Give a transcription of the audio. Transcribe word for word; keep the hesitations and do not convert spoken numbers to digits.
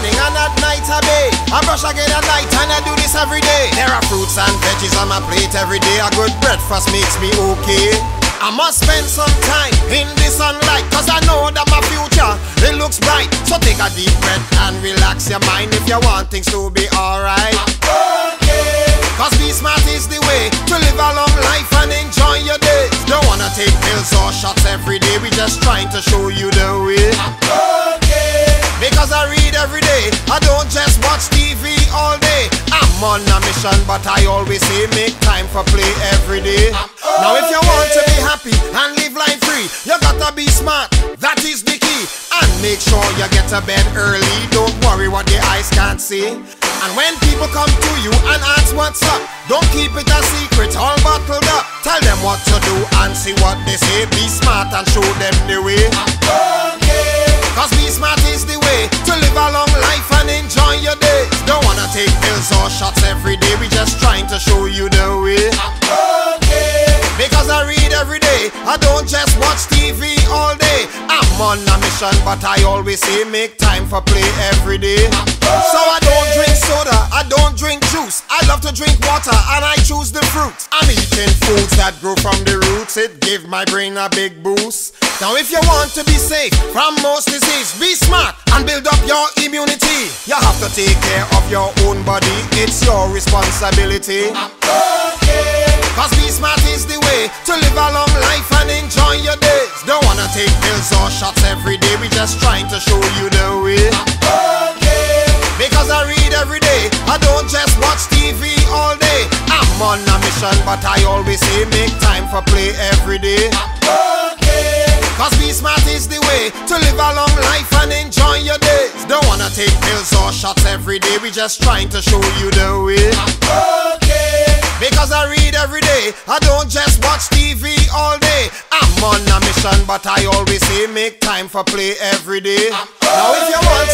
morning and at night I bathe. I brush again at night and I do this every day. There are fruits and veggies on my plate every day. A good breakfast makes me okay. I must spend some time in the sunlight, cause I know that my future, it looks bright. So take a deep breath and relax your mind if you want things to be alright. Okay. Cause be smart is the way to live a long life and enjoy your days. Don't wanna take pills or shots every day, we just trying to show you the way. Okay. Because I read every day, I don't just watch T V all day. I'm on a mission, but I always say make time for play every day. Okay. Now if you want to be happy and live life free, you gotta be smart, that is the key. And make sure you get to bed early, don't worry what the eyes can't see. And when people come to you and ask what's up, don't keep it a secret, all bottled up. Tell them what to do and see what they say. Be smart and show them the way. Okay. Cause be smart is the way to live a long life and enjoy your days. Don't wanna take pills or shots every day, we just trying to show you the way. Okay. Because I read every day, I don't just watch T V all day. I'm on a mission, but I always say make time for play every day. So I don't drink soda, I don't drink juice, I love to drink water and I choose the fruit. I'm eating foods that grow from the roots, it give my brain a big boost. Now if you want to be safe from most disease, be smart and build up your immunity. You have to take care of your own body, it's your responsibility. Okay. Cause be smart is the way to live a long life and enjoy your days. Don't wanna take pills or shots every day, we just trying to show you the way. Okay. Because I read every day, I don't just watch T V all day. I'm on a mission, but I always say make time for play every day. Okay. Cause be smart is the way to live a long life and enjoy your days. Don't wanna take pills or shots every day, we just trying to show you the way. Okay. Because I read every day, I don't just watch T V all day. I'm on a mission, but I always say make time for play every day. Now if you want